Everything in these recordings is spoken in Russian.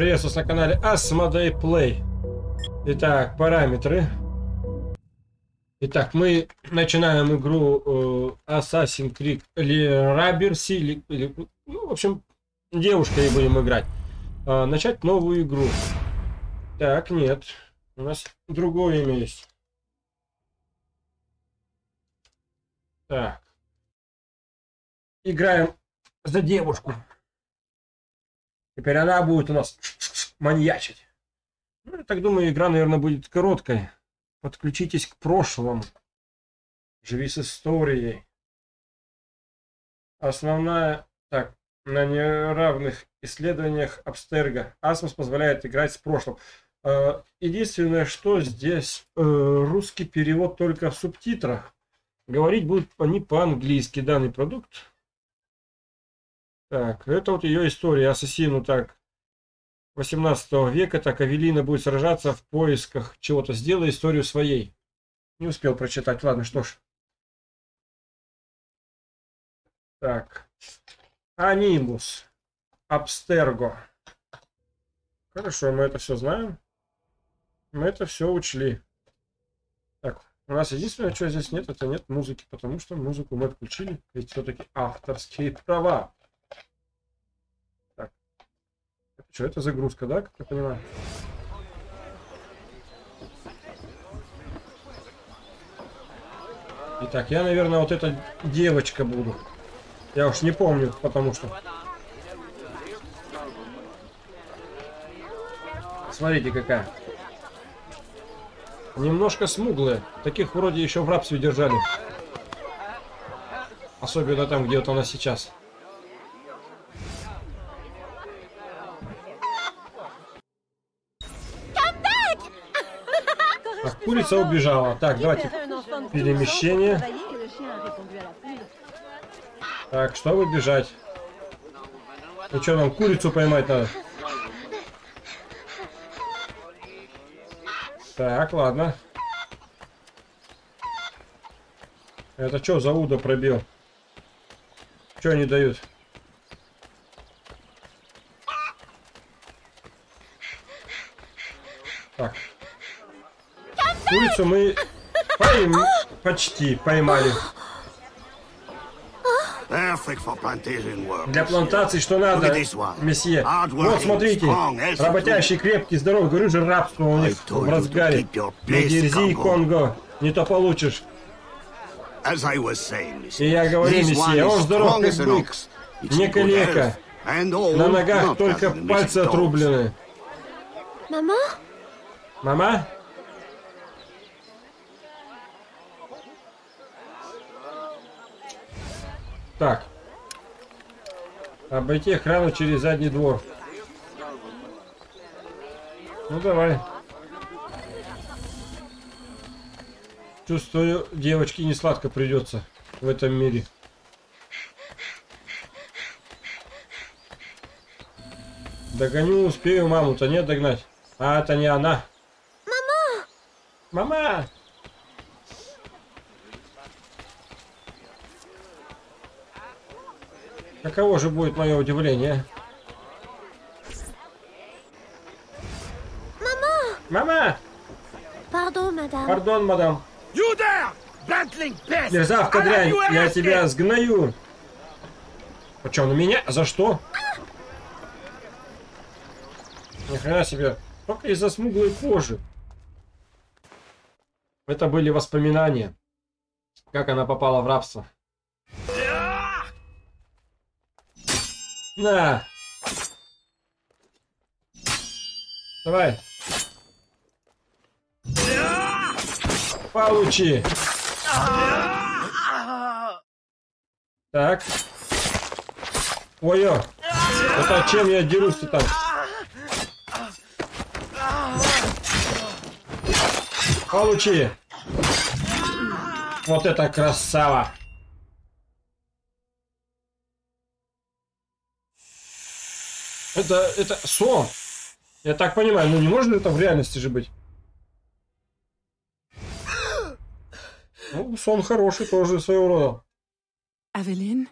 Приветствую на канале Asmoday Play. Итак, параметры. Итак, мы начинаем игру Assassin's Creed Liberation. Ну, в общем, девушкой будем играть. Начать новую игру. Так, нет. У нас другое имя есть. Так. Играем за девушку. Теперь она будет у нас маньячить. Ну, я так думаю, игра, наверное, будет короткой. Подключитесь к прошлому. Живи с историей. Основная... Так, на неравных исследованиях Абстерго. Асмос позволяет играть с прошлым. Единственное, что здесь русский перевод только в субтитрах. Говорить будут они по-английски. Данный продукт. Так, это вот ее история. Ассасину так. 18 века, так, Авелина будет сражаться в поисках чего-то. Сделай историю своей. Не успел прочитать. Ладно, что ж. Так. Анимус. Абстерго. Хорошо, мы это все знаем. Мы это все учли. Так, у нас единственное, что здесь нет, это нет музыки. Потому что музыку мы отключили. Ведь все-таки авторские права. Что это загрузка, да, как я понимаю? Итак, я, наверное, вот эта девочка буду. Я уж не помню, потому что... Смотрите, какая. Немножко смуглая. Таких вроде еще в рабстве держали. Особенно там, где вот она сейчас. Курица убежала. Так, давайте перемещение. Так, чтобы бежать. Ну что, нам курицу поймать надо? Так, ладно. Это что за удо пробил? Что они дают? Так. Курицу мы почти поймали. Для плантации что надо, месье? Вот, смотрите, работящий, крепкий, здоров. Говорю же, рабство у них в разгаре. Не дерзи, Конго, не то получишь. И я говорю, месье, он здоров, как бык, не калека. На ногах только пальцы отрублены. Мама? Мама? Так. Обойти охрану через задний двор. Ну давай. Чувствую, девочке не сладко придется в этом мире. Догоню, успею маму-то, нет, догнать. А это не она. Мама! Мама! Каково же будет мое удивление? Мама! Мама! Пардон, мадам. Пардон, мадам. Мерзавка, дрянь, я тебя сгною. А что, на меня? За что? Ни хрена себе. Только из-за смуглой кожи. Это были воспоминания. Как она попала в рабство. На! Давай! Получи! Так. Ой-ой! Это чем я дерусь-то там? Получи! Вот это красава! Это сон. Я так понимаю, ну не может это в реальности же быть. Ну, сон хороший тоже своего рода. Авелин?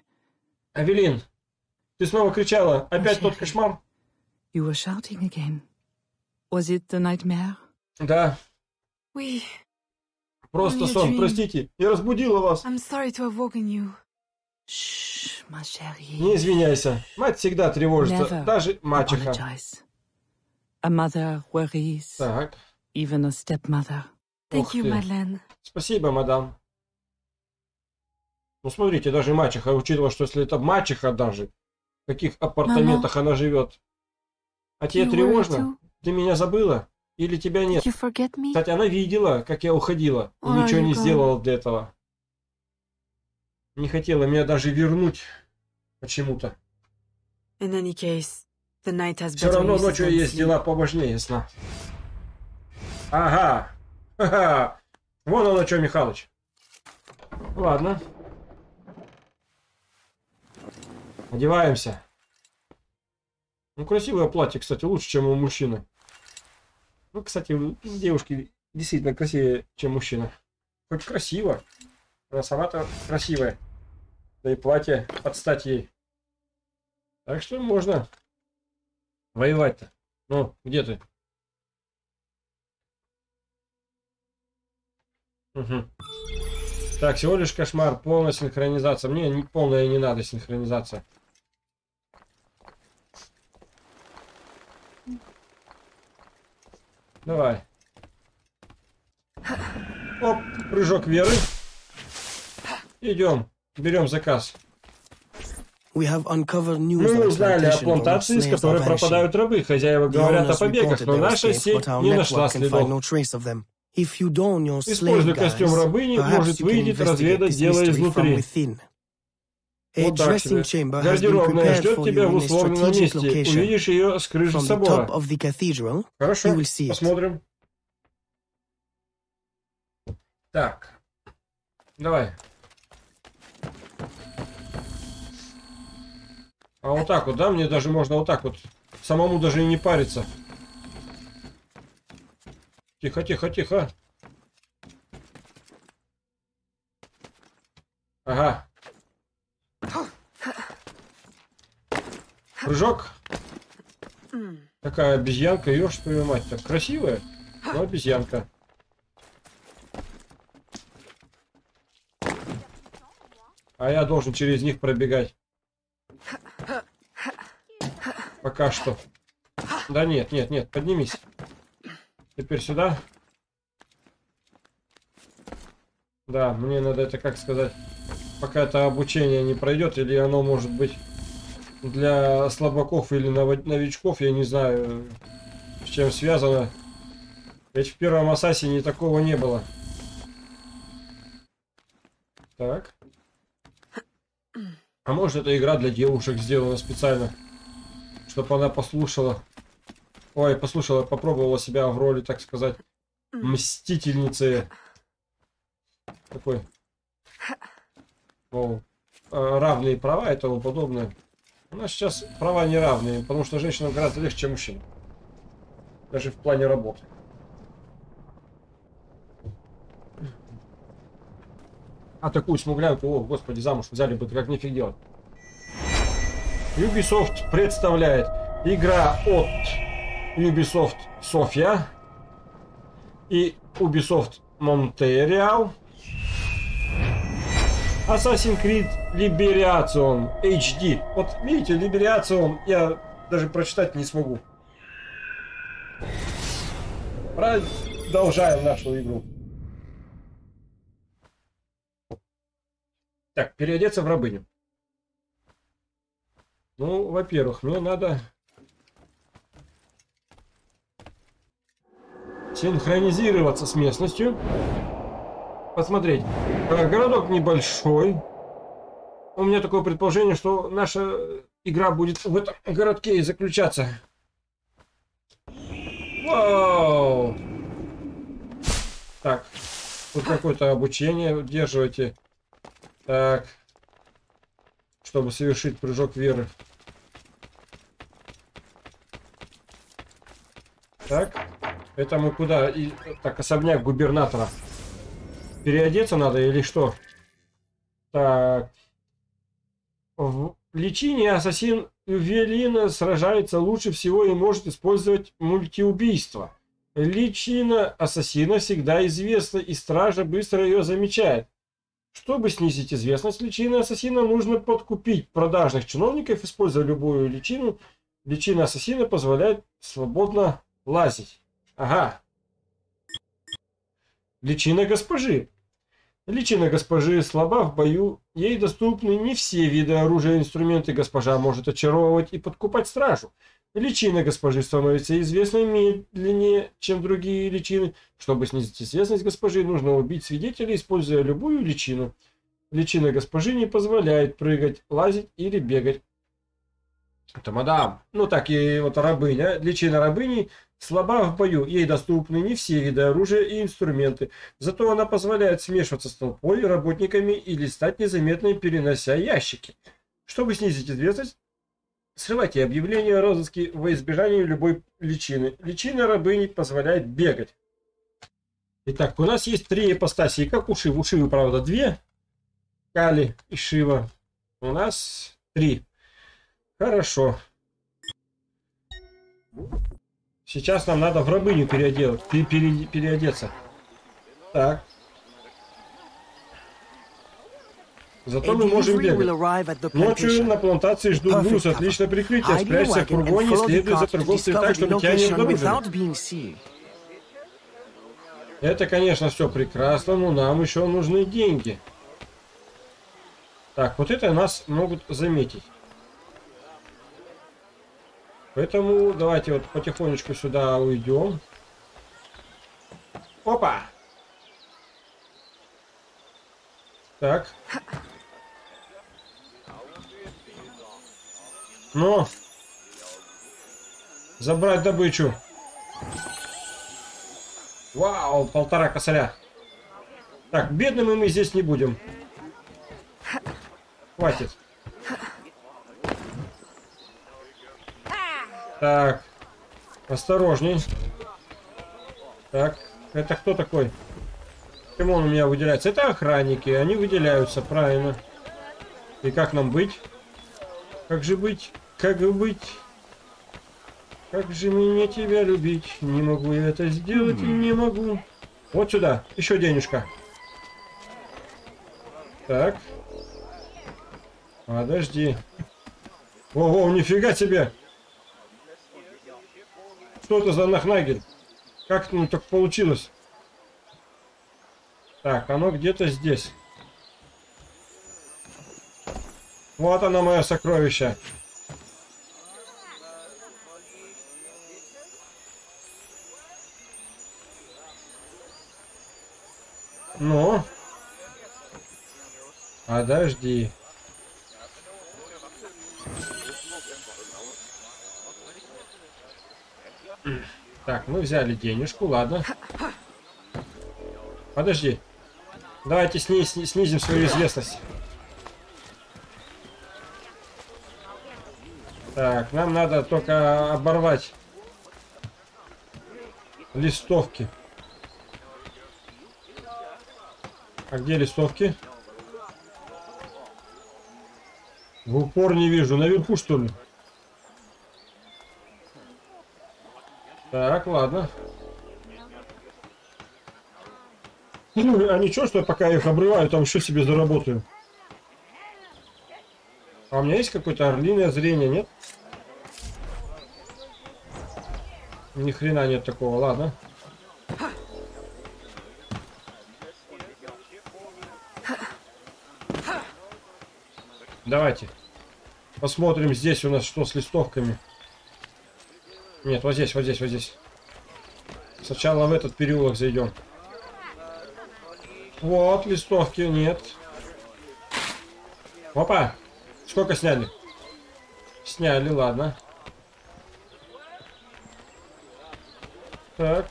Авелин, ты снова кричала. Опять тот кошмар? You were shouting again. Was it the nightmare? Да. We... Просто сон, простите. Я разбудила вас. I'm sorry to have woken you. Shh, ma chérie. Не извиняйся. Мать всегда тревожится. Never. Даже мачеха. A mother worries. Так. Even a stepmother. Thank you, Madeleine. Спасибо, мадам. Ну, смотрите, даже мачеха, учитывая, что если это мачеха даже, в каких апартаментах она живет. А тебе тревожно? Ты меня забыла? Или тебя нет? Кстати, она видела, как я уходила, и ничего не сделала для этого. Не хотела меня даже вернуть почему-то. Все равно ночью есть дела поважнее сна. Ага. Ха-ха. Вон оно что, Михалыч. Ладно. Одеваемся. Ну, красивое платье, кстати, лучше, чем у мужчины. Ну, кстати, девушки действительно красивее, чем мужчина. Хоть красиво. Она сама-то красивая. Да и платье под стать ей. Так что можно воевать-то. Ну, где ты? Угу. Так, всего лишь кошмар. Полная синхронизация. Мне не полная не надо синхронизация. Давай. Оп, прыжок веры. Идем, берем заказ. Мы узнали о плантации, с которой пропадают рабы. Хозяева говорят о побегах, но наша сеть не нашла следов. Используя костюм рабыни, может выйдет разведать дело изнутри. Вот так себе. Гардеробная ждет тебя в условном месте. Увидишь ее с крыши собора. Хорошо, посмотрим. Так. Давай. А вот так вот, да? Мне даже можно вот так вот. Самому даже и не париться. Тихо, тихо, тихо. Ага. Прыжок. Такая обезьянка, ёж твою мать, так красивая, но обезьянка. А я должен через них пробегать. Пока что. Да нет, нет, нет, поднимись. Теперь сюда. Да, мне надо это, как сказать, пока это обучение не пройдет, или оно может быть для слабаков или новичков, я не знаю, с чем связано. Ведь в первом Ассасине такого не было. Так. А может, это игра для девушек сделана специально, чтобы она послушала, ой, послушала, попробовала себя в роли, так сказать, мстительницы. Такой. Мол, равные права и тому подобное. У нас сейчас права неравные, потому что женщинам гораздо легче, чем мужчинам. Даже в плане работы. А такую смуглянку, о, господи, замуж взяли бы, как нифиг делать. Ubisoft представляет игра от Ubisoft Sofia и Ubisoft Montreal. Assassin's Creed Liberation HD. Вот видите, Liberation я даже прочитать не смогу. Продолжаем нашу игру. Так, переодеться в рабыню. Ну, во-первых, мне надо синхронизироваться с местностью. Посмотреть. Городок небольшой. У меня такое предположение, что наша игра будет в этом городке и заключаться. Вау! Так. Тут какое-то обучение. Держите. Так. Чтобы совершить прыжок веры. Так. Это мы куда? И, так, особняк губернатора. Переодеться надо или что? Так. лечении ассасин Увелина сражается лучше всего и может использовать мультиубийство. Личина ассасина всегда известна, и стража быстро ее замечает. Чтобы снизить известность личины ассасина, нужно подкупить продажных чиновников, используя любую личину. Личина ассасина позволяет свободно лазить. Ага. Личина госпожи. Личина госпожи слаба в бою, ей доступны не все виды оружия и инструменты. Госпожа может очаровывать и подкупать стражу. Личина госпожи становится известной медленнее, чем другие личины. Чтобы снизить известность госпожи, нужно убить свидетелей, используя любую личину. Личина госпожи не позволяет прыгать, лазить или бегать. Это мадам. Ну так и вот рабыня. Личина рабыни слаба в бою. Ей доступны не все виды оружия и инструменты. Зато она позволяет смешиваться с толпой, работниками или стать незаметной, перенося ящики. Чтобы снизить известность, срывайте объявление о розыске во избежание любой личины. Личина рабыни позволяет бегать. Итак, у нас есть три ипостаси, как у Шивы. У Шивы, правда, две. Кали и Шива. У нас три. Хорошо. Сейчас нам надо в рабыню переодеться. Так. Зато мы можем бегать. Ночью на плантации ждут груз, отлично прикрытие. Спрячься в фургоне, следуй за торговцами так, чтобы тебя не обнаружили. Это, конечно, все прекрасно, но нам еще нужны деньги. Так, вот это нас могут заметить. Поэтому давайте вот потихонечку сюда уйдем. Опа! Так. Ну! Забрать добычу. Вау, 1,5 косаря. Так, бедными мы здесь не будем. Хватит. Так, осторожней. Так, это кто такой? Почему он у меня выделяется? Это охранники, они выделяются, правильно. И как нам быть? Как же быть? Как быть? Как же мне тебя любить? Не могу я это сделать, не могу. Вот сюда, еще денежка. Так. Подожди. Ого, нифига себе! Что это за нахнагель? Как ну так получилось? Так, оно где-то здесь. Вот оно, мое сокровище. Ну? Подожди. Так, мы взяли денежку, ладно. Подожди. Давайте снизим свою известность. Так, нам надо только оборвать листовки. А где листовки? В упор не вижу. Наверху, что ли? Так, ладно. Ну, а ничего, что пока я их обрываю, там еще себе заработаю. А у меня есть какое-то орлиное зрение, нет? Ни хрена нет такого, ладно. Давайте посмотрим здесь у нас что с листовками. Нет, вот здесь, вот здесь, вот здесь. Сначала в этот переулок зайдем. Вот, листовки нет. Опа! Сколько сняли? Сняли, ладно. Так.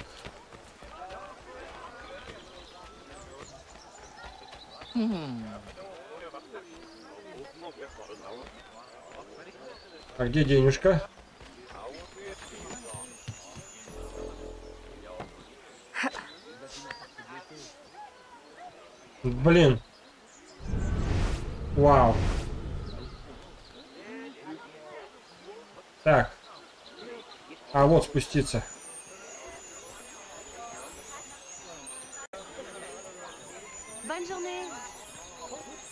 А где денежка? Блин. Вау. Так. А вот спуститься.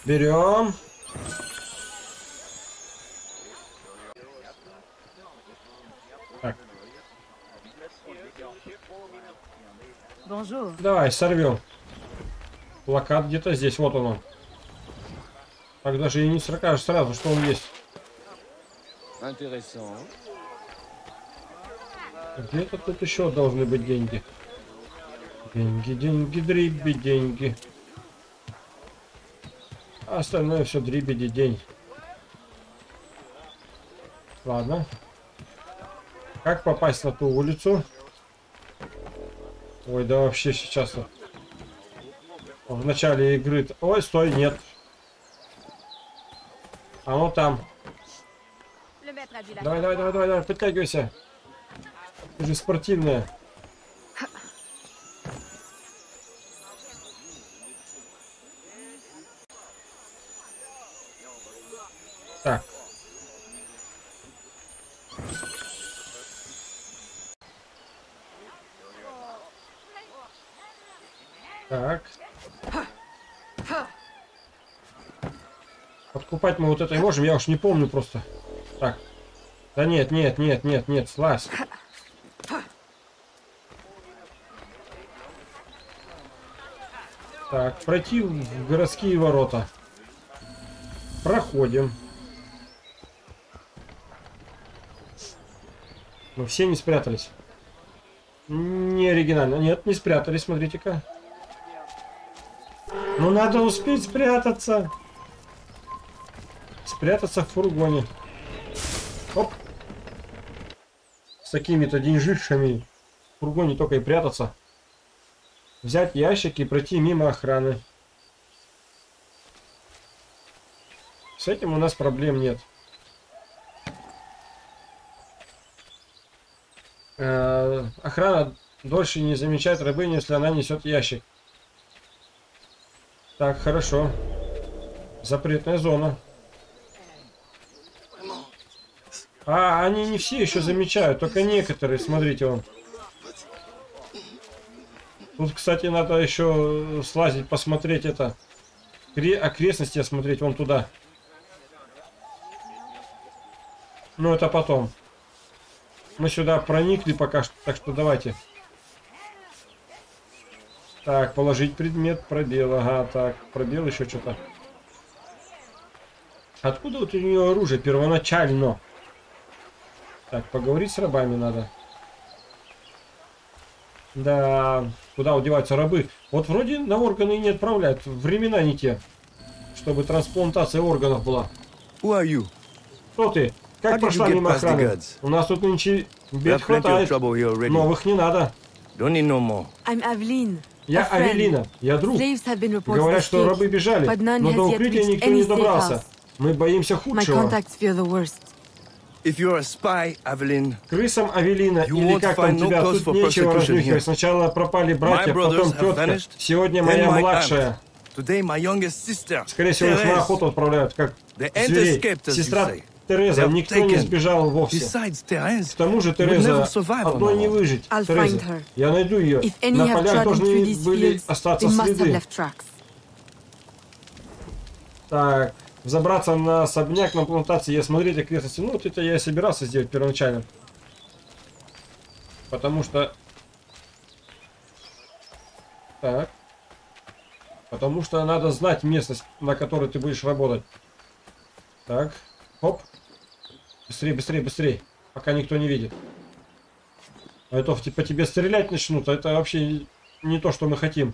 Берем. Так. Давай, сорвем. Плакат где-то здесь, вот он. Так даже и не сракаешь сразу, что он есть. Где-то тут еще должны быть деньги. Деньги, деньги, дриби, деньги. А остальное все дребеди день. Ладно. Как попасть на ту улицу? Ой, да вообще сейчас. В начале игры. Ой, стой, нет. А ну там. Давай, давай, давай, давай, давай, подтягивайся. Ты же спортивная. Так. Так. Подкупать мы вот это можем, я уж не помню просто. Так. Да нет, нет, нет, нет, нет, слазь. Так, пройти в городские ворота. Проходим. Мы все не спрятались. Не оригинально. Нет, не спрятались, смотрите-ка. Но надо успеть спрятаться. Спрятаться в фургоне. Оп. С такими-то деньжишками в фургоне только и прятаться. Взять ящики и пройти мимо охраны. С этим у нас проблем нет. Охрана дольше не замечает рабыню, если она несет ящик. Так, хорошо. Запретная зона. А, они не все еще замечают, только некоторые, смотрите вон. Тут, кстати, надо еще слазить, посмотреть это. Окрестности осмотреть вон туда. Ну, это потом. Мы сюда проникли пока что, так что давайте. Так, положить предмет, пробел, ага, так, пробел еще что-то. Откуда вот у нее оружие первоначально? Так, поговорить с рабами надо. Да, куда удеваются рабы? Вот вроде на органы и не отправляют, времена не те, чтобы трансплантация органов была. Кто ты? Как прошла мимо охраны? У нас тут нынче бед хватает. Новых не надо. Я Авелина. Я друг. Говорят, что рабы бежали, но до укрытия никто не добрался. Мы боимся худшего. Крысам Авелина, или как там тебя, тут нечего разнюхивать. Сначала пропали братья, потом тетка. Сегодня моя младшая. Скорее всего, их на охоту отправляют, как зверей. Сестра Тереза, никто не сбежал вовсе. К тому же Тереза одной не выжить. Тереза, я найду ее. На полях должны были остаться следы. Так, забраться на особняк, на плантации и осмотреть окрестности. Ну, вот это я и собирался сделать первоначально. Потому что... Так. Потому что надо знать местность, на которой ты будешь работать. Так. Оп. Быстрее, быстрее, быстрее. Пока никто не видит. А то по тебе стрелять начнут. А это вообще не то, что мы хотим.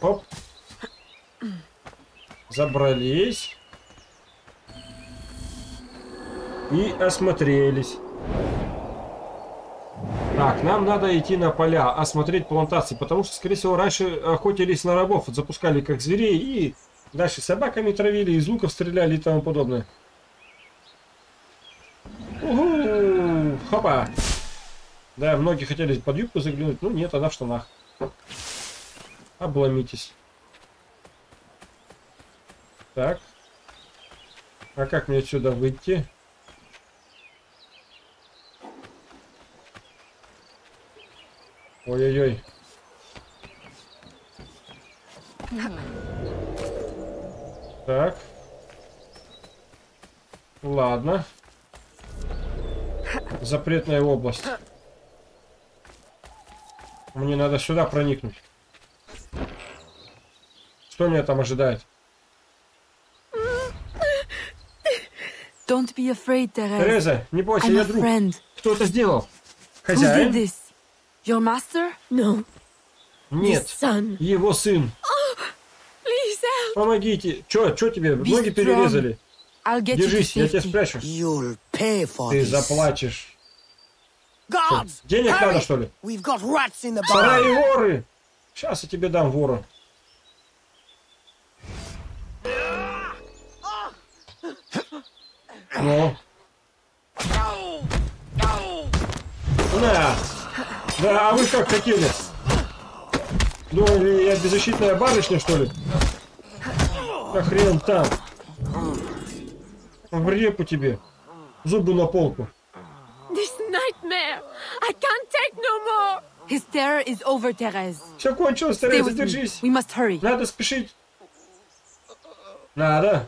Оп. Забрались. И осмотрелись. Так, нам надо идти на поля, осмотреть плантации. Потому что, скорее всего, раньше охотились на рабов. Запускали как зверей и... Дальше собаками травили, из луков стреляли и тому подобное. Угу! Хопа! Да, многие хотели под юбку заглянуть, но нет, она в штанах. Обломитесь. Так. А как мне отсюда выйти? Ой-ой-ой. Так. Ладно. Запретная область. Мне надо сюда проникнуть. Что меня там ожидает? Don't be afraid, Тереза, не бойся, я друг. Кто это сделал? Хозяин? Your master? No. Нет, его сын. Oh, помогите. Чё тебе? Ноги перерезали. Держись, я тебя спрячу. Ты заплачешь. Денег надо, что ли? Сараи воры! Сейчас я тебе дам вора. Ну. На. Да, а вы как хотели? Думали, я беззащитная барышня, что ли? Да хрен там. В репу тебе. Зубы на полку. Все кончилось, Тереза, держись. Надо спешить. Надо.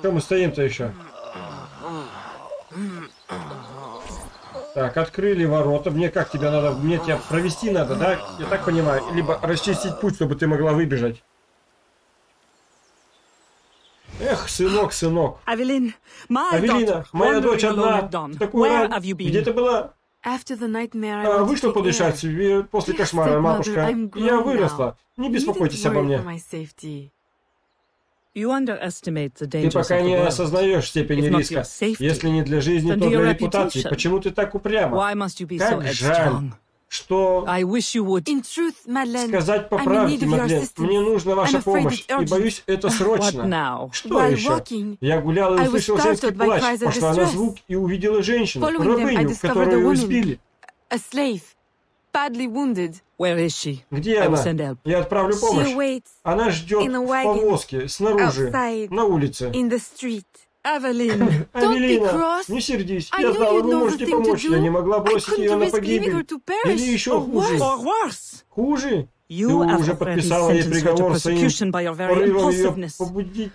Что мы стоим-то еще? Так, открыли ворота. Мне как тебя надо? Мне тебя провести надо, да? Я так понимаю. Либо расчистить путь, чтобы ты могла выбежать. Эх, сынок, сынок. Авелина, моя дочь одна. Такой рад. Где ты была? Вышла подышать после кошмара, матушка. Я выросла. Не беспокойтесь обо мне. Ты пока не осознаешь степень риска. Если не для жизни, то для репутации. Почему ты так упряма? Как жаль, что... Сказать по правде, Мадлен, мне нужна ваша помощь, и боюсь, это срочно. Что еще? Я гуляла и услышала женский плач, пошла на звук и увидела женщину, рабыню, которую избили. Где она? Я отправлю помощь. Она ждет в повозке, снаружи, на улице. Авелина, не сердись. Я знала, вы можете помочь. Я не могла бросить ее на погибель. Или еще хуже. Хуже? Ты уже подписала ей приговор своим порывом ее побудить.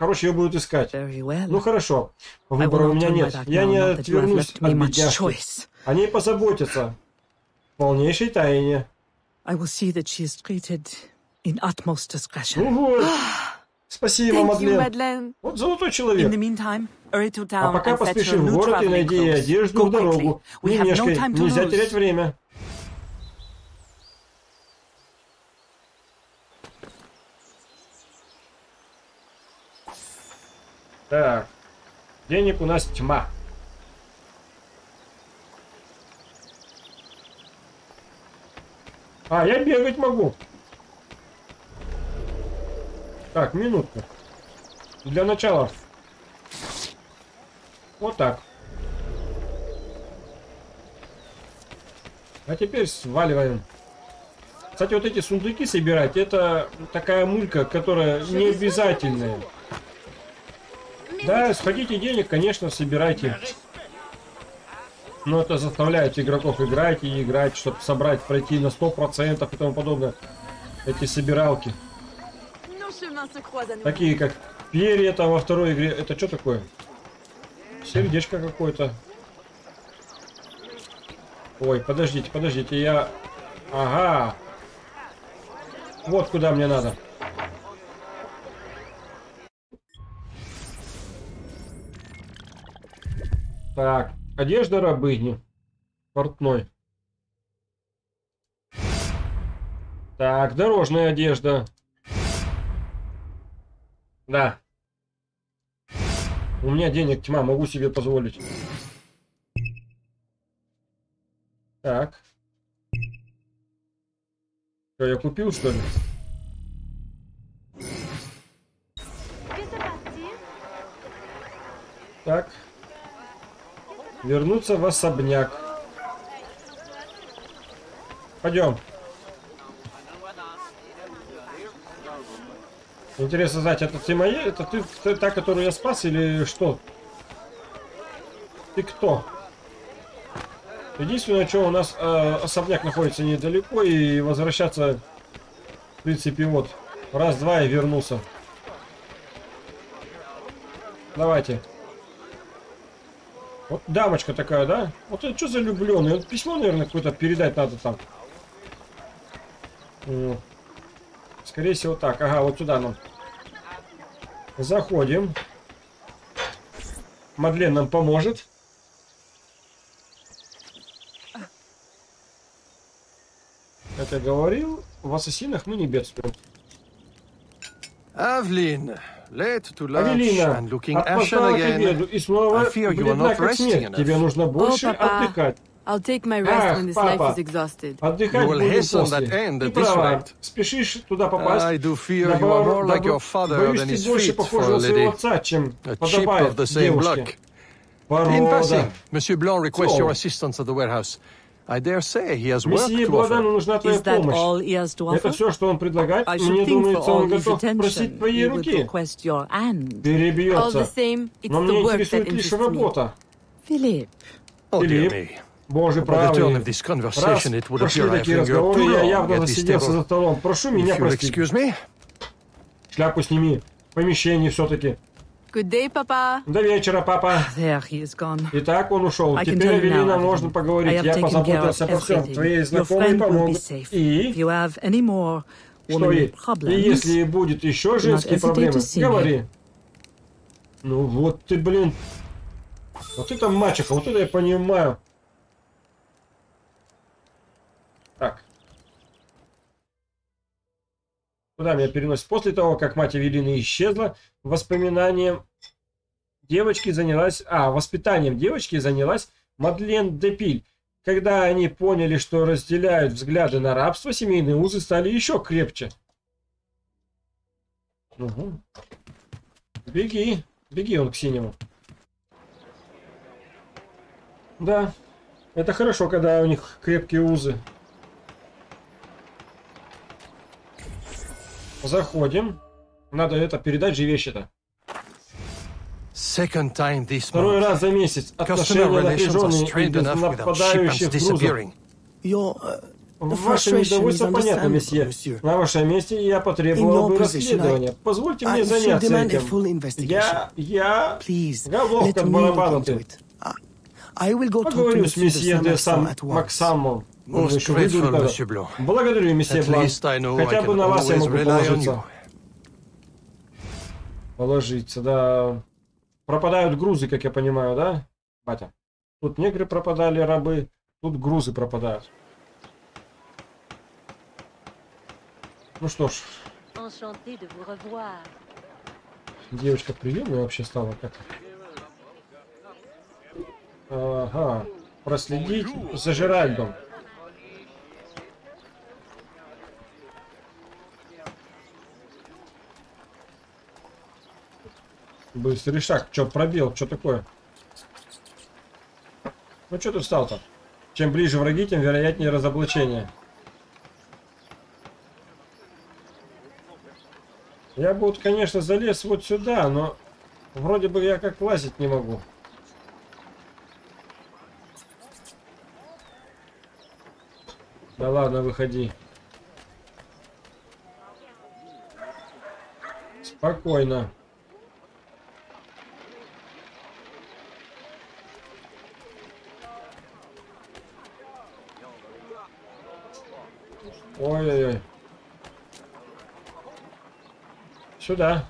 Короче, ее будут искать. Ну хорошо. Выбора у меня нет. Я не отвернусь от бедняжки. О ней позаботятся. В полнейшей тайне. Ну вот. Спасибо, Мадлен. Вот золотой человек. А пока поспеши в город и найди ей одежду в дорогу. Не мешкай, нельзя терять время. Так. Денег у нас тьма. А, я бегать могу. Так, минутку. Для начала. Вот так. А теперь сваливаем. Кстати, вот эти сундуки собирать, это такая мулька, которая не обязательная. Да, сходите денег, конечно, собирайте. Но это заставляет игроков играть и играть, чтобы собрать, пройти на 100% и тому подобное. Эти собиралки. Такие как перья там во второй игре. Это что такое? Сердечко какое-то. Ой, подождите, подождите, я... Ага. Вот куда мне надо. Так. Одежда рабыни. Портной. Так, дорожная одежда. Да. У меня денег тьма, могу себе позволить. Так. Что, я купил, что ли? Так. Вернуться в особняк. Пойдем. Интересно знать, это ты моя? Это ты та, которую я спас, или что? Ты кто? Единственное, что у нас особняк находится недалеко, и возвращаться, в принципе, вот, раз-два и вернулся. Давайте. Вот дамочка такая, да? Вот это что за влюбленный? Вот письмо, наверное, какое-то передать надо там. Скорее всего, так. Ага, вот сюда нам. Заходим. Мадлен нам поможет. Это говорил. В ассасинах мы не бедствуем. Aveline, отпустила к обеду и снова бледна как снег. Тебе нужно больше отдыхать. Ах, папа, отдыхать будем после. Ты права, спешишь туда попасть. Наоборот, боюсь, ты больше похожа на своего отца, чем подобает девушке. Порода. Месье Бладану нужна твоя помощь. Это все, что он предлагает? Мне думается, он готов просить твоей руки. Перебьется. Но меня интересует лишь работа. Филипп. Боже правый, раз прошли такие разговоры, я явно засиделся за столом. Прошу меня простить. Шляпу сними. В помещении все-таки. До вечера, папа. Итак, он ушел. Теперь, Авелина, можно поговорить. Я позаботился обо всем. Твои знакомые помогут. И что ей? И если будет еще женские проблемы, говори. Ну вот ты, блин. Вот это мачеха, вот это я понимаю. Так. Куда меня переносит? После того, как мать Авелины исчезла, воспитанием девочки занялась Мадлен де Л'Иль. Когда они поняли, что разделяют взгляды на рабство, семейные узы стали еще крепче. Угу. Беги. Беги он к синему. Да. Это хорошо, когда у них крепкие узы. Заходим. Надо это передать же вещи-то. Второй раз за месяц. Отношения напряженные и без нападающих грузов. Ваше недовольство понятно, месье. На вашем месте я потребовал бы расследования. Позвольте мне заняться этим. Я... Головка от барабана ты. Поговорю с месье де Максамом. Благодарю, месье Блан. Хотя бы на вас я могу положиться. Положиться, да. Пропадают грузы, как я понимаю, да, батя? Тут негры пропадали, рабы. Тут грузы пропадают. Ну что ж. Девочка приемная вообще стала как-то. Ага. Проследить за Жеральдом. Быстрый шаг. Чё, пробел? Чё такое? Ну чё ты встал-то? Чем ближе враги, тем вероятнее разоблачение. Я бы вот, конечно, залез вот сюда, но вроде бы я как лазить не могу. Да ладно, выходи. Спокойно. Ой-ой-ой. Сюда.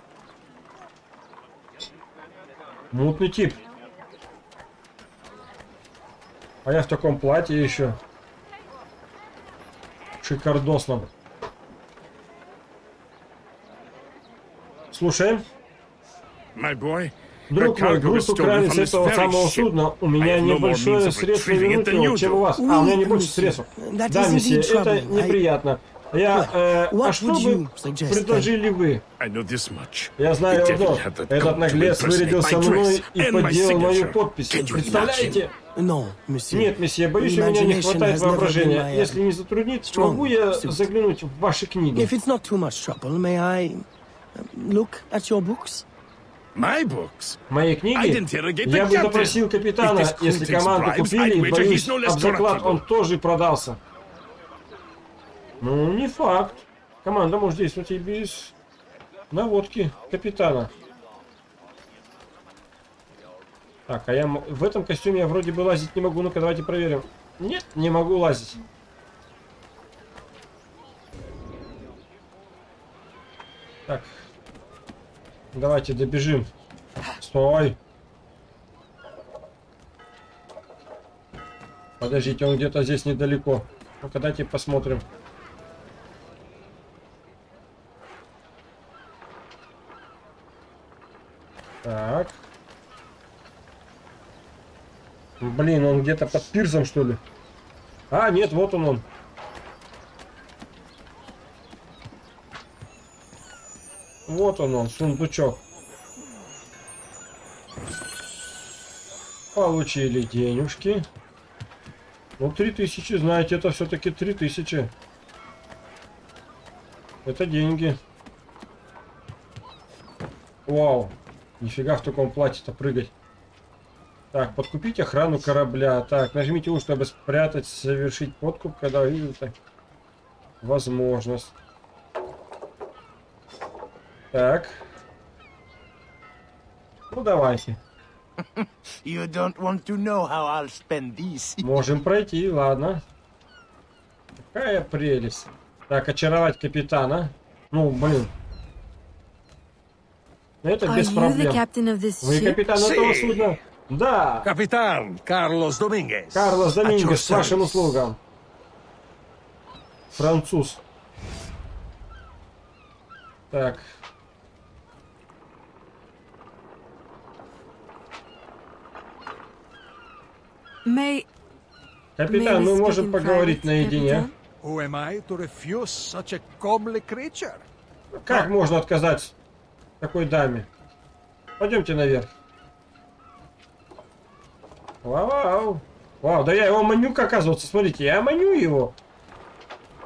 Мутный тип. А я в таком платье еще. Шикардосном. Слушаем. Друг мой, груз украли с этого самого судна. У меня небольшое средство вернуть его, чем у вас. А, у меня не больше средств. Да, месье, это неприятно. А что бы предложили вы? Я знаю одно. Этот наглец вырядился мной и подделал мою подпись. Представляете? Нет, месье, боюсь, у меня не хватает воображения. Если не затруднит, могу я заглянуть в ваши книги? Мои книги? Я бы допросил капитана, если команду купили, и, боюсь, об заклад он тоже продался. Ну, не факт. Команда может действовать и без наводки капитана. Так, а я в этом костюме я вроде бы лазить не могу. Ну-ка, давайте проверим. Нет, не могу лазить. Так. Давайте добежим. Стой. Подождите, он где-то здесь недалеко. Ну-ка, давайте посмотрим. Так. Блин, он где-то под пирсом, что ли? А, нет, вот он. Вот он, сундучок. Получили денежки. Ну, 3000, знаете, это все-таки 3000. Это деньги. Вау. Нифига в таком платье-то прыгать. Так, подкупить охрану корабля. Так, нажмите U, чтобы спрятать, совершить подкуп, когда увидите возможность. Так. Ну давайте. You don't want to know how I'll spend this. Можем пройти, ладно. Какая прелесть. Так, очаровать капитана. Ну, блин. Это без проблем. Вы капитан этого судна? Да. Капитан Карлос Домингес. Карлос Домингес, к вашим услугам. Француз. Так. Капитан, мы можем поговорить наедине. Как можно отказать такой даме? Пойдемте наверх. Вау. Вау, да я его маню, оказывается, смотрите, я маню его.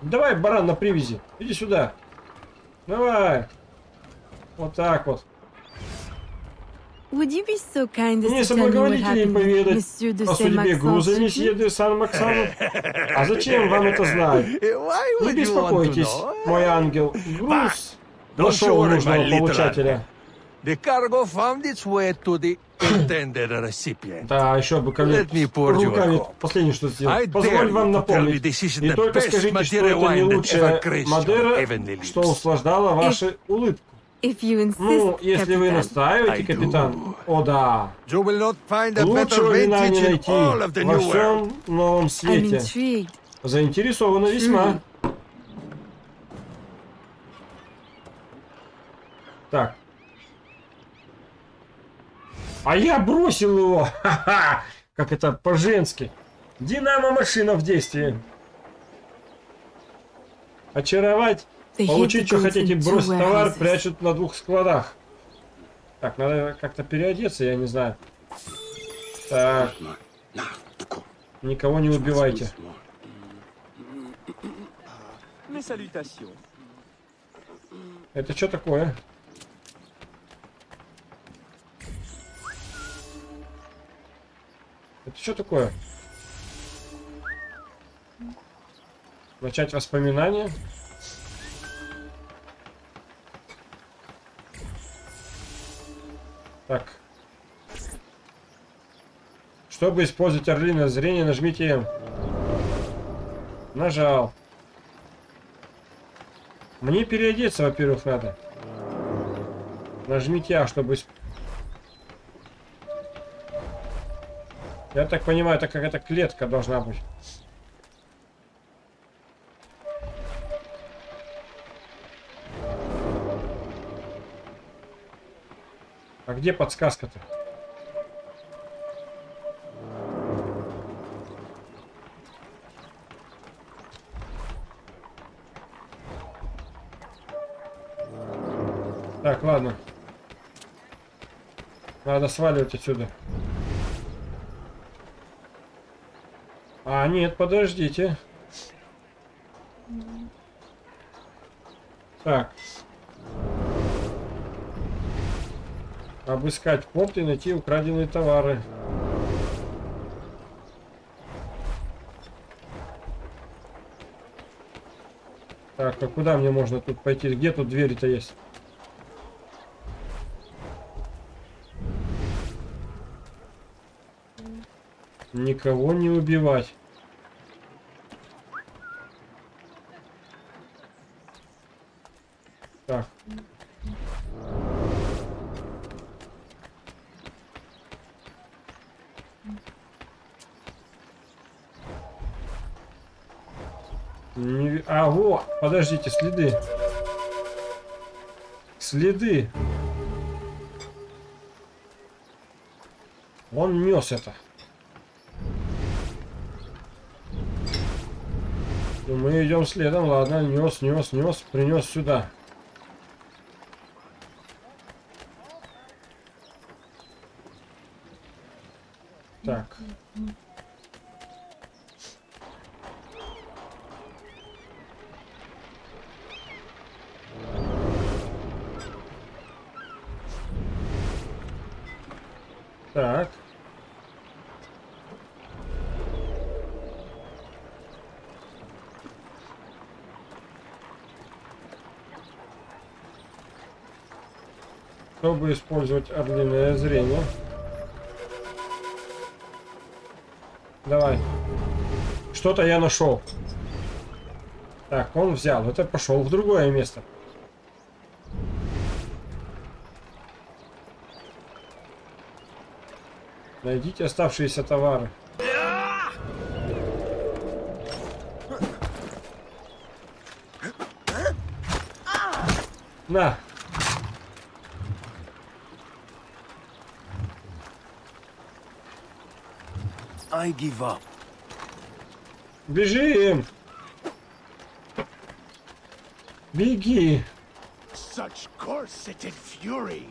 Давай, баран на привязи, иди сюда. Давай. Вот так вот. Не соблаговолите ей поведать о судьбе груза, месье де Сан-Максану. А зачем вам это знать? Не беспокойтесь, мой ангел. Груз нашел нужного получателя. Да, еще бы, руками последнее что сделать. Позволь вам напомнить. И только скажите, что это не лучшая Мадера, что услаждала вашу улыбку. Ну, если вы настаиваете, капитан. О, да. Лучшего вина не найти во всем новом свете. Заинтересована весьма. Так. А я бросил его. Ха-ха. Как это по-женски. Динамо-машина в действии. Очаровать. Получить, что хотите, бросить товар, прячут на двух складах. Так, надо как-то переодеться, я не знаю. Так. Никого не убивайте. Это что такое? Это что такое? Начать воспоминания? Так. Чтобы использовать орлиное зрение, нажмите М. Нажал. Мне переодеться, во-первых, надо. Нажмите А, чтобы... Я так понимаю, это какая-то клетка должна быть. А где подсказка-то? Так, ладно. Надо сваливать отсюда. А, нет, подождите. Так. Обыскать порт и найти украденные товары. Так, а куда мне можно тут пойти? Где тут двери-то есть? Никого не убивать. Так. Не... А, вот, подождите, следы. Следы. Он нес это. Мы идем следом, ладно, нес, принес сюда. Так. Так. Чтобы использовать ординарное зрение. Давай. Что-то я нашел. Так, он взял. Это пошел в другое место. Найдите оставшиеся товары. На. I give up. Бежим! Беги! Such corseted fury.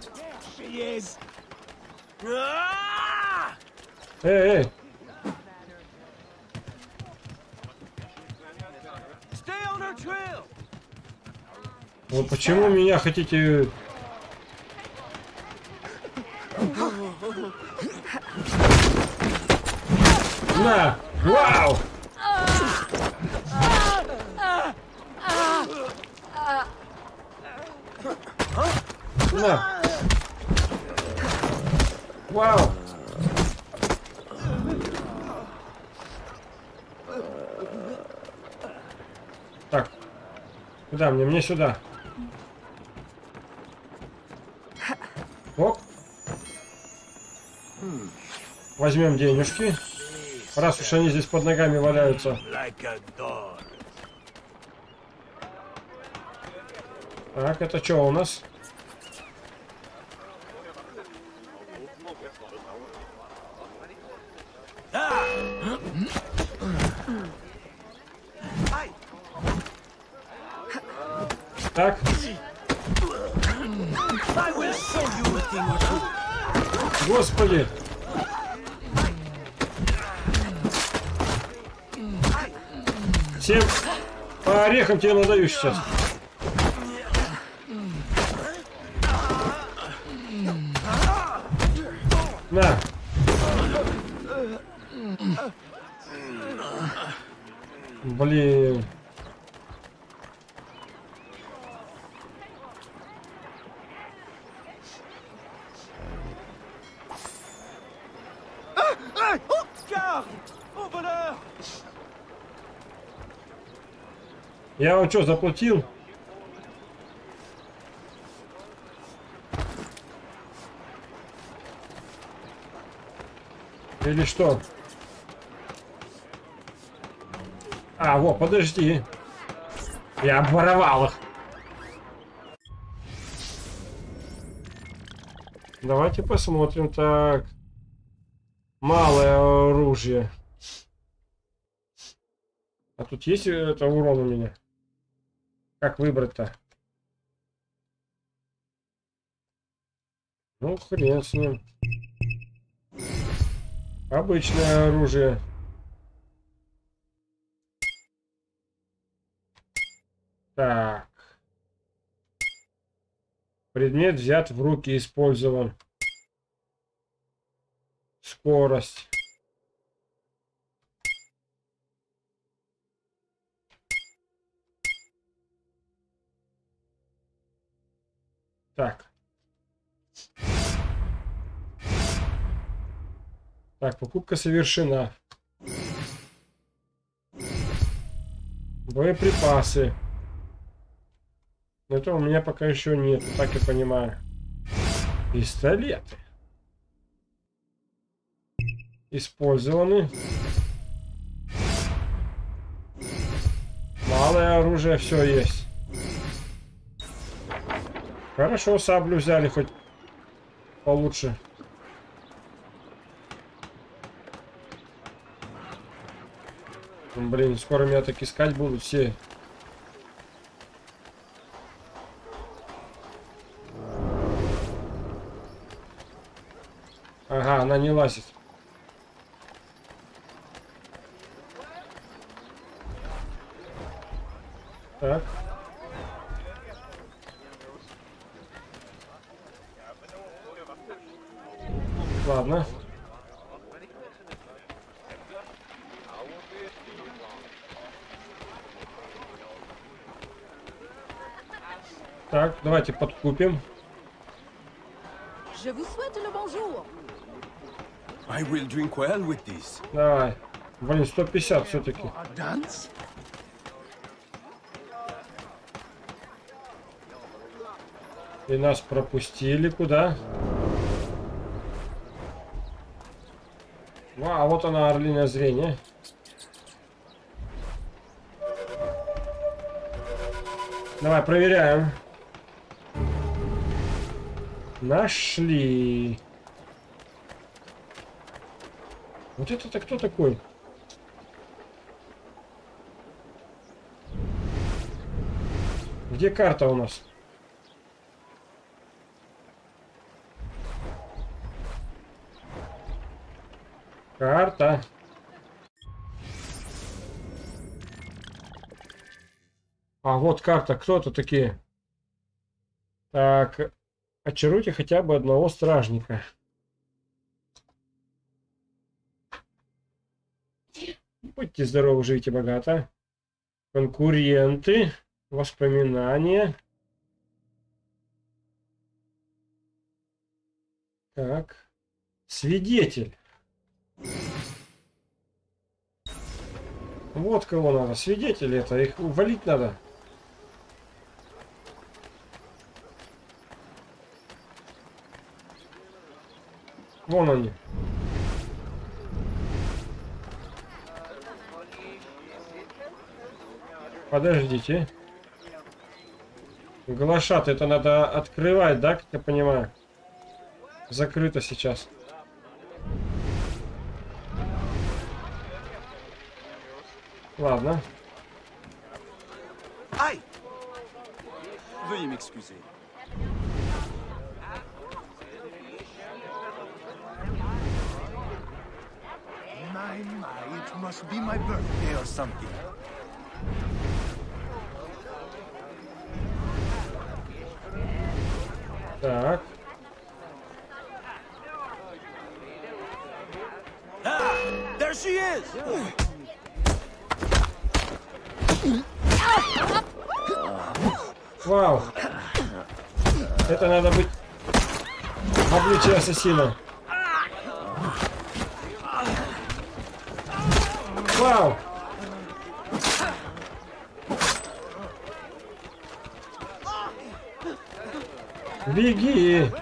There she is. Эй! Вот почему меня хотите... На! Вау! На! Вау! Так. Куда мне? Мне сюда. Оп. Возьмем денежки. Раз уж они здесь под ногами валяются. Так, это что у нас? Так. Господи. Всем по орехам тебе надаю сейчас. На. Блин. Я вам что, заплатил? Или что? А, вот, подожди. Я обворовал их. Давайте посмотрим. Так. Малое оружие. А тут есть это урон у меня? Как выбрать-то? Ну, хрен с ним. Обычное оружие. Так. Предмет взят в руки, использован. Скорость. Так. Так, покупка совершена. Боеприпасы. Но этого у меня пока еще нет, так я понимаю. Пистолеты. Использованы. Малое оружие, все есть. Хорошо, саблю взяли хоть получше. Блин, скоро меня так искать будут все. Ага, она не лазит. Так. Ладно. Так, давайте подкупим. Давай. Блин, 150 все-таки. И нас пропустили куда? А вот она, орлиное зрение. Давай, проверяем. Нашли. Вот это-то кто такой? Где карта у нас? Карта. А вот карта. Кто-то такие. Так. Очаруйте хотя бы одного стражника. Будьте здоровы, живите богато. Конкуренты. Воспоминания. Так. Свидетель. Вот кого надо. Свидетели это. Их увалить надо. Вон они. Подождите. Глашат. Это надо открывать, да? Как я понимаю. Закрыто сейчас. Ладно. Ай! Так. There she is. Вау. Это надо быть в обличье ассасина. Вау. Беги.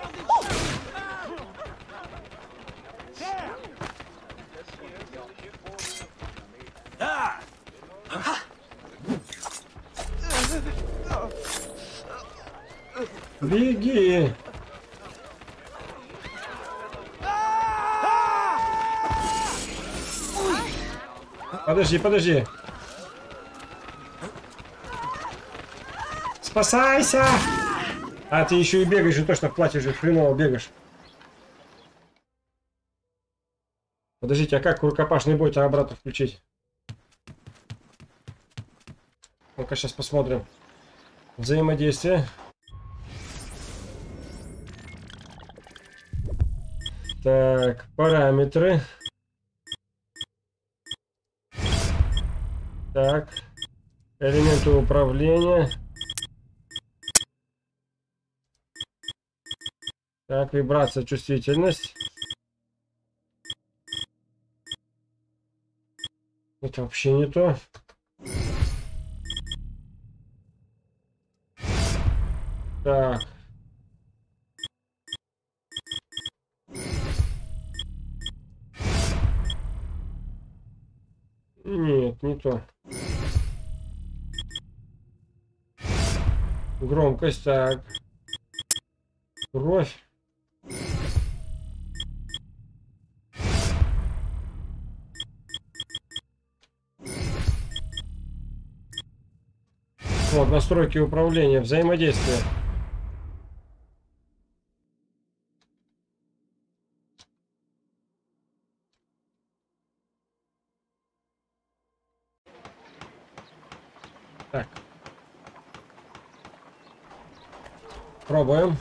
Беги! Подожди, подожди! Спасайся! А ты еще и бегаешь, и точно в платье же хреново бегаешь. Подождите, а как рукопашный бой-то обратно включить? Ну-ка, сейчас посмотрим. Взаимодействие. Так, параметры. Так, элементы управления. Так, вибрация, чувствительность. Это вообще не то. Так. Нет, не то. Громкость, так. Кровь. Вот, настройки управления, взаимодействие. Так. Пробуем.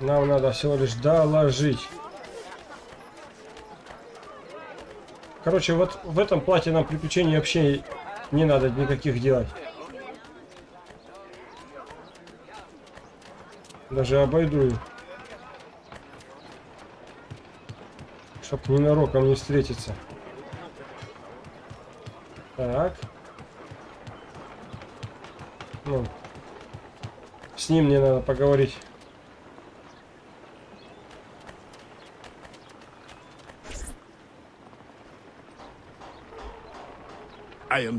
Нам надо всего лишь доложить. Короче, вот в этом платье нам приключений вообще не надо никаких делать. Даже обойду, чтоб ненароком не встретиться. Так. Ну, с ним мне надо поговорить. Я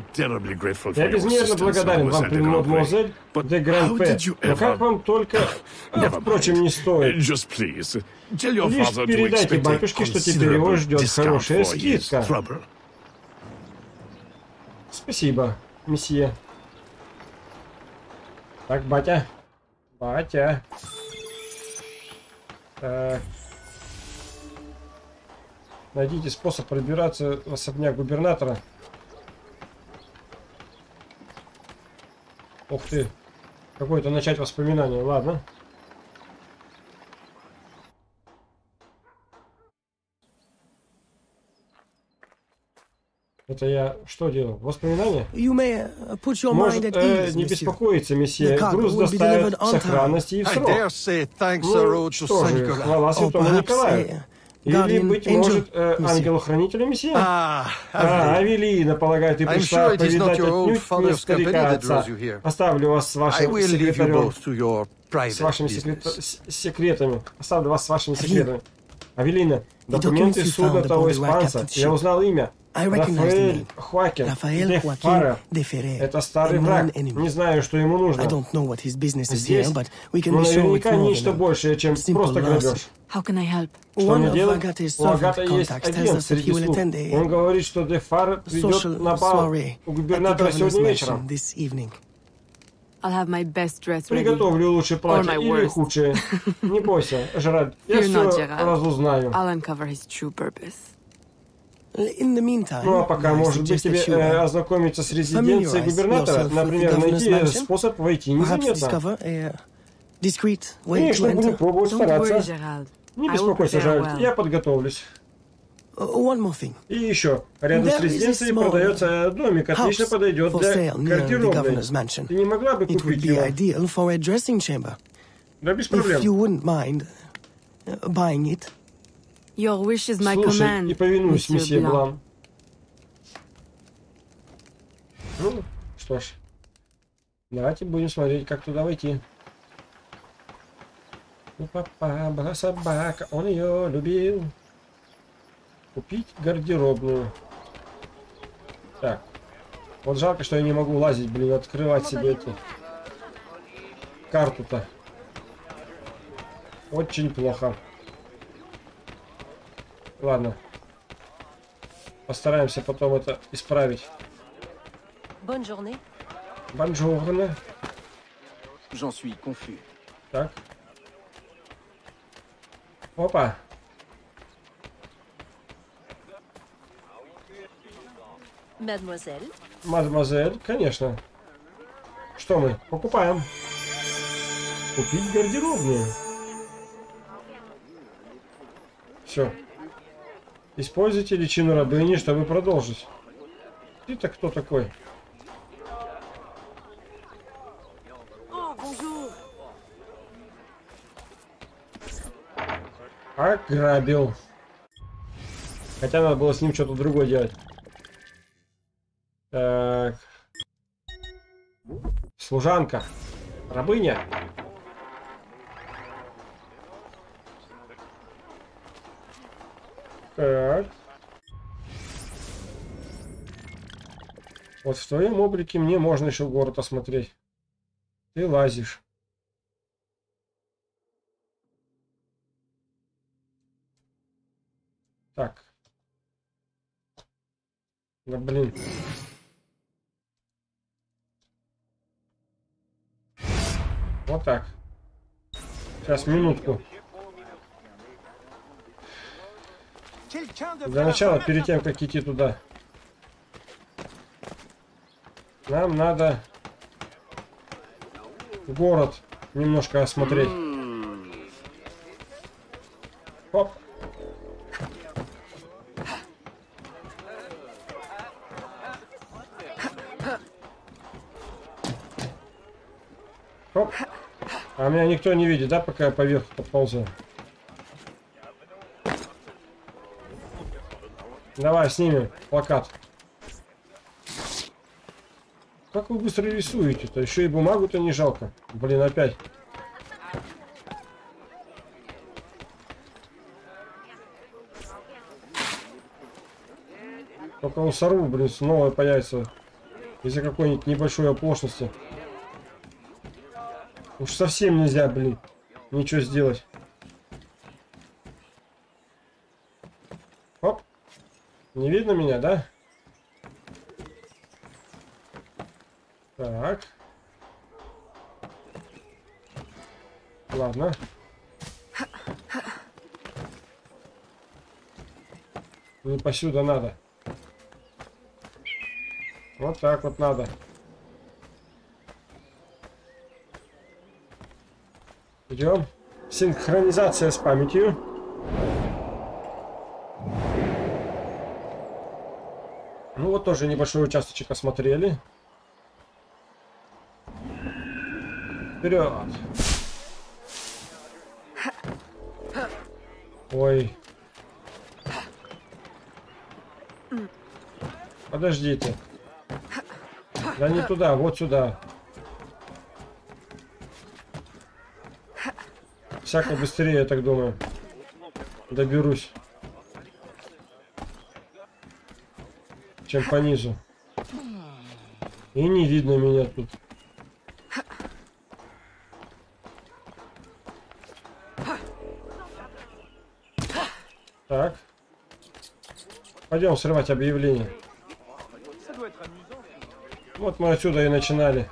безмерно благодарен вам, мадемуазель де Гран-Пе. Но как вам только... Впрочем, не стоит. Лишь передайте батюшке, что теперь его ждет хорошая скидка. Спасибо, месье. Так, батя. Батя. Так. Найдите способ пробираться в особняк губернатора. Ух ты, какое-то начать воспоминание, ладно. Это я что делал? Воспоминания? Может, не беспокоиться, месье. Груз доставят в сохранности и в срок. Ну, что же, хвала святому Николаю. Или, быть может, ангел-хранитель, месье? Авелина, полагаю, ты пришла повидать отнюдь не старика отца. Оставлю вас с вашим секретарем. Оставлю вас с вашими секретами. Авелина, документы суда того испанца. Я узнал имя. Рафаэль Хоакин де Фарре. Это старый враг. Не знаю, что ему нужно. Здесь, но наверняка нечто большее, чем просто грабеж. Что мне делать? У Агата есть агент среди слуг. Он говорит, что де Фарре придет на бал у губернатора сегодня вечером. Приготовлю лучше платье или худшее. Не бойся, Жеральд. Я все разузнаю. Ну а пока, может быть, тебе ознакомиться с резиденцией губернатора, например, найти способ войти незаметно. Конечно, буду пробовать стараться. Не беспокойся, Жеральд, я подготовлюсь. И еще, рядом с резиденцией продается домик, отлично подойдет для гардеробной. Ты не могла бы купить его? Да без проблем. Слушай и повинуюсь, месье Блан. Ну, что ж. Давайте будем смотреть, как туда войти. У папа была собака, он ее любил. Купить гардеробную. Так. Вот жалко, что я не могу лазить, блин, открывать себе эту карту-то. Очень плохо. Ладно. Постараемся потом это исправить. Бонжурне. Так. Опа. Мадемуазель, конечно. Что мы? Покупаем. Купить гардеробную. Все. Используйте личину рабыни, чтобы продолжить. Ты-то кто такой? Ограбил. Хотя надо было с ним что-то другое делать. Так. Служанка. Рабыня. Так. Вот в твоем облике мне можно еще город осмотреть. Ты лазишь. Так. Да блин. Вот так. Сейчас, минутку. Для начала, перед тем, как идти туда, нам надо город немножко осмотреть. Оп. Оп. А меня никто не видит, да, пока я поверх ползаю? Давай, снимем плакат. Как вы быстро рисуете-то? Еще и бумагу-то не жалко. Блин, опять. Только у сорву, блин, снова появится. Из-за какой-нибудь небольшой оплошности. Уж совсем нельзя, блин, ничего сделать. Оп. Не видно меня, да? Так. Ладно. Не посюда надо. Вот так вот надо. Идем. Синхронизация с памятью. Ну вот тоже небольшой участочек осмотрели. Вперед. Ой. Подождите. Да не туда, вот сюда. Всяко быстрее, я так думаю, доберусь, чем по низу. И не видно меня тут. Так. Пойдем срывать объявление. Вот мы отсюда и начинали.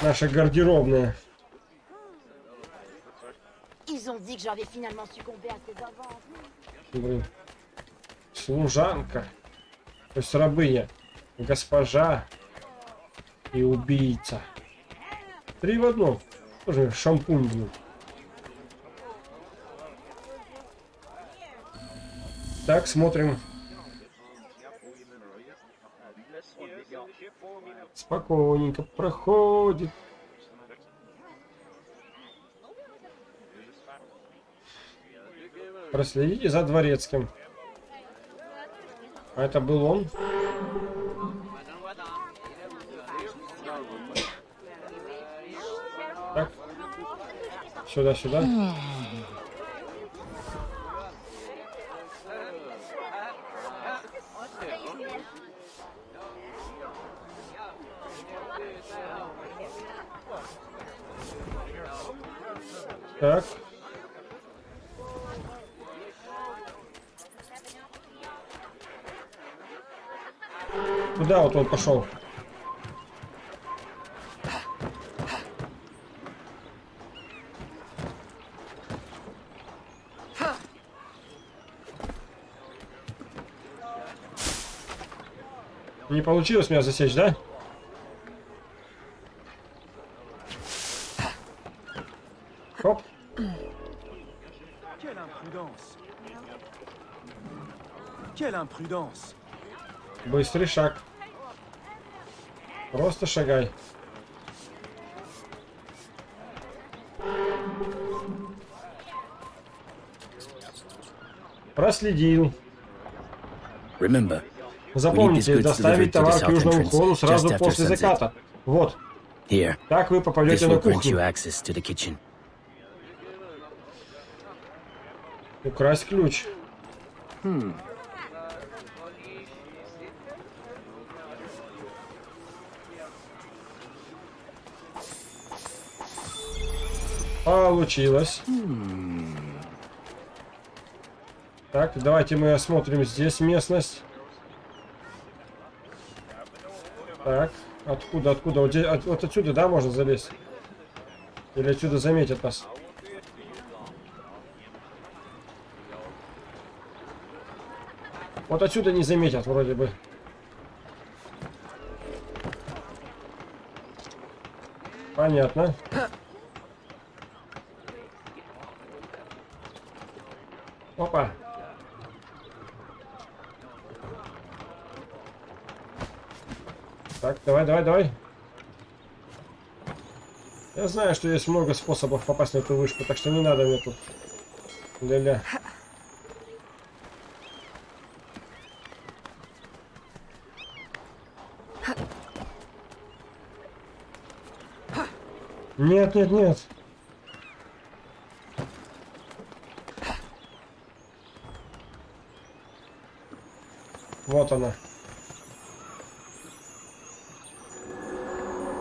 Наша гардеробная. Блин. Служанка. То есть рабыня. Госпожа. И убийца. Три в одном. Тоже шампунь был. Так, смотрим. Спокойненько проходит. Проследите за дворецким. А это был он? Так. Сюда, сюда. Так. Куда вот он пошел? Не получилось меня засечь, да? Quelle imprudence! Быстрый шаг. Просто шагай. Проследил. Запомните, доставить товар к южному входу сразу после заката. Вот. Так вы попадете на кухню. Украсть ключ. Получилось. Так, давайте мы осмотрим здесь местность. Так, откуда? Вот отсюда, да, можно залезть? Или отсюда заметят нас? Вот отсюда не заметят, вроде бы. Понятно. Опа. Так, давай. Я знаю, что есть много способов попасть на эту вышку, так что не надо мне тут ля-ля. Нет. Вот она.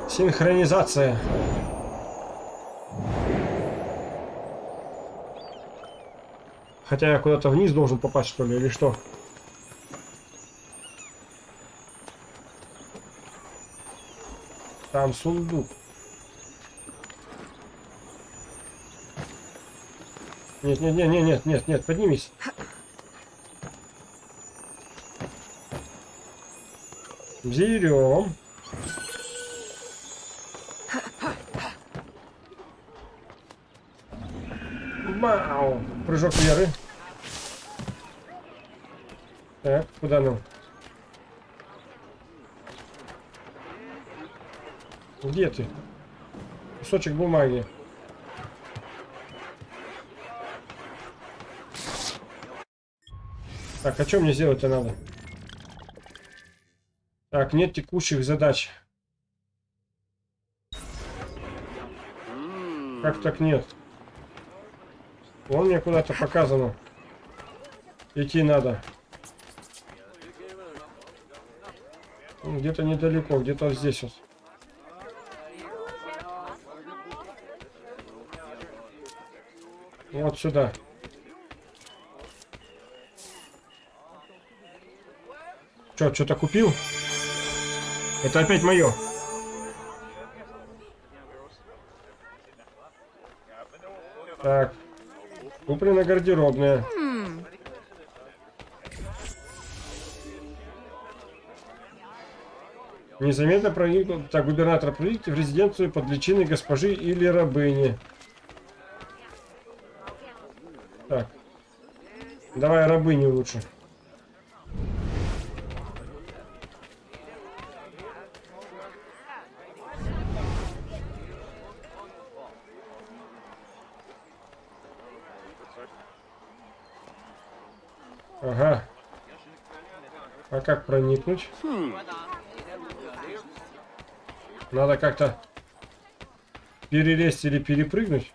Синхронизация. Хотя я куда-то вниз должен попасть, что ли, или что? Там сундук. Нет, поднимись. Берем. Вау! Прыжок веры. Так, куда нам? Где ты? Кусочек бумаги. Так, а что мне сделать-то надо? Так, нет текущих задач. Как так нет? Вон мне куда-то показано. Идти надо. Где-то недалеко, где-то здесь вот. Вот сюда. Чё, что-то купил? Это опять мое. Так. Куплена гардеробная. Незаметно проникнул. Так, губернатор, проникните в резиденцию под личиной госпожи или рабыни. Так. Давай рабыню лучше. Ага. А как проникнуть? Надо как-то перелезть или перепрыгнуть.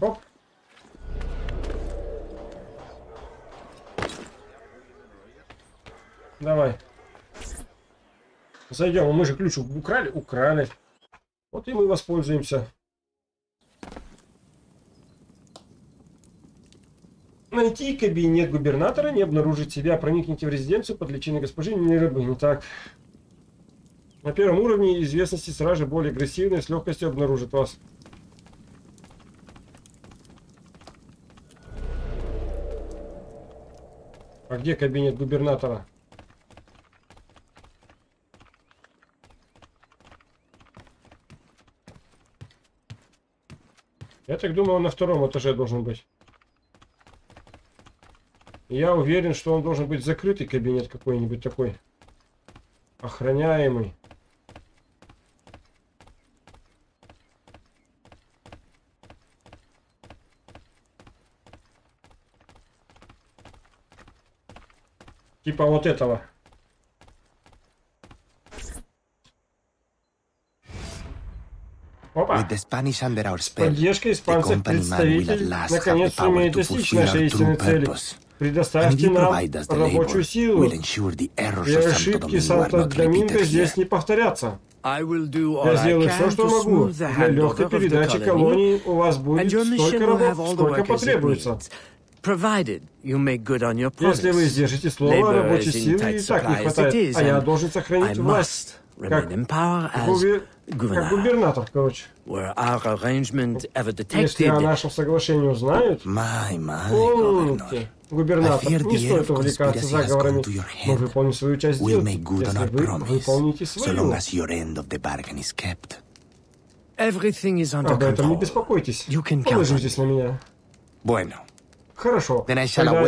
Оп. Давай. Зайдем. Мы же ключ украли? Украли. Вот и мы воспользуемся. Найти кабинет губернатора, не обнаружить себя, проникните в резиденцию под личиной госпожи или рабыни. Так. На первом уровне известности сразу более агрессивные с легкостью обнаружат вас. А где кабинет губернатора? Я так думал, он на втором этаже должен быть. Я уверен, что он должен быть закрытый кабинет какой-нибудь такой. Охраняемый. Типа вот этого. Опа. С поддержкой испанцев представитель наконец сумеет достичь нашей истинной цели. Предоставьте нам рабочую силу, и ошибки Санто-Доминго здесь не повторятся. Я сделаю все, что могу. Для легкой передачи колонии у вас будет столько работ, сколько потребуется. Если вы сдержите слово, рабочей силы и так не хватает, а я должен сохранить власть. Как губернатор, короче. Если о нашем соглашении узнают, помните, губернатор, не стоит увлекаться заговорами. Мы выполним свою часть сделки, если вы выполните свою. Об этом не беспокойтесь. Положитесь на меня. Хорошо. Наслаждаться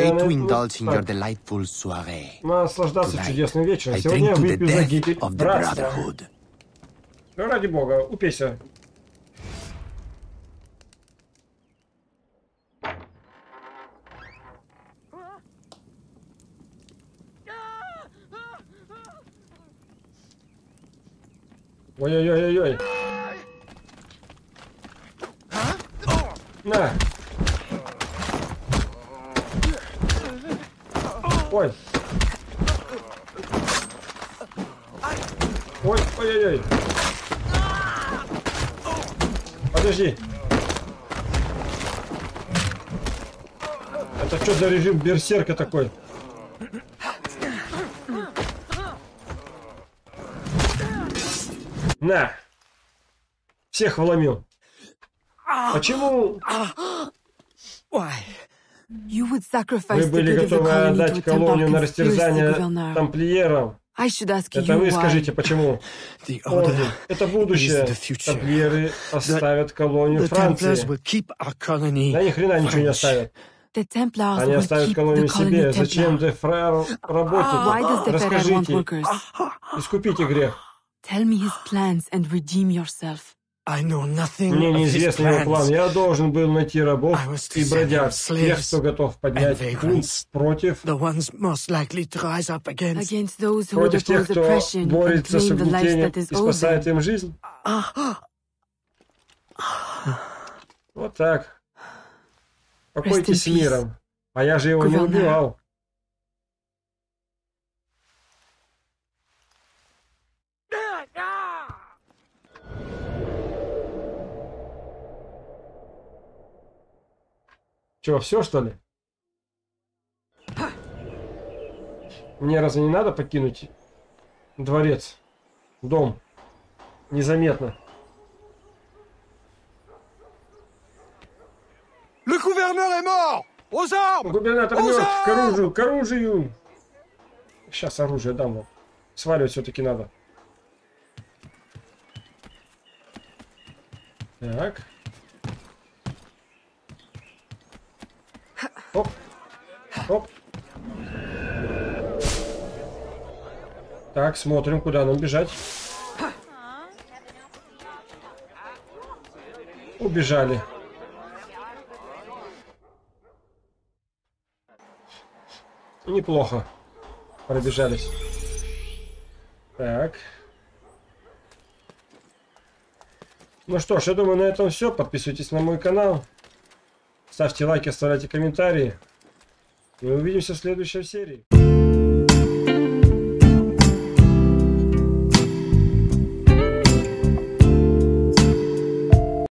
чудесным вечером. Сегодня я выпью за гибель братства. Да ради бога, упейся. Ой-ой-ой-ой-ой. На. Ой. Ой, ой, ой, ой. Подожди. Это что за режим берсерка такой? На. Всех вломил. Почему? Вы были готовы отдать колонию на растерзание тамплиеров. Это вы скажите, почему? Орден — это будущее. Тамплиеры оставят колонию Франции. Да ни хрена ничего не оставят. Они оставят колонию себе. Зачем де Ферре работать? Расскажите. Искупите грех. Мне неизвестен его план. Я должен был найти рабов и бродяг, тех, кто готов поднять бунт против тех, кто борется с угнетением и спасает им жизнь. Вот так. Покойтесь с миром. А я же его не убивал. Чего, все что ли? Мне разве не надо покинуть дворец, дом незаметно? Губернатор мертв! К оружию! К оружию! Сейчас оружие дам вам. Сваливать все-таки надо. Так. Оп. Оп. Так, смотрим, куда нам бежать. Убежали. Неплохо. Пробежались. Так. Ну что ж, я думаю, на этом все. Подписывайтесь на мой канал. Ставьте лайки, оставляйте комментарии. И увидимся в следующей серии.